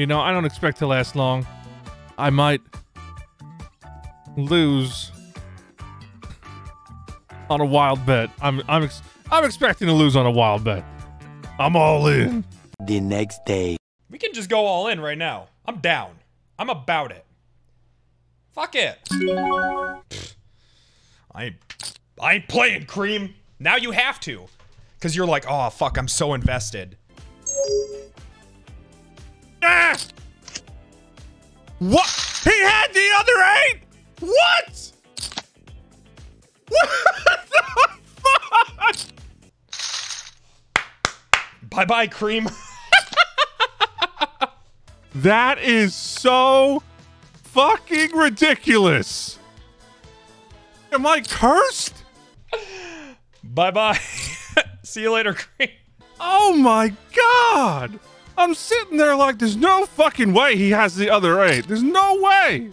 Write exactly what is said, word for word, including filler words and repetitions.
You know, I don't expect to last long. I might lose on a wild bet. I'm I'm ex I'm expecting to lose on a wild bet. I'm all in. The next day. We can just go all in right now. I'm down. I'm about it. Fuck it. I ain't, I ain't playing, CrReaM. Now you have to. Cause you're like, oh fuck, I'm so invested. Ah! What? He had the other eight? What? What the fuck? Bye-bye, CrReaM. That is so fucking ridiculous. Am I cursed? Bye-bye. See you later, CrReaM. Oh my God. I'm sitting there like, there's no fucking way he has the other eight. There's no way.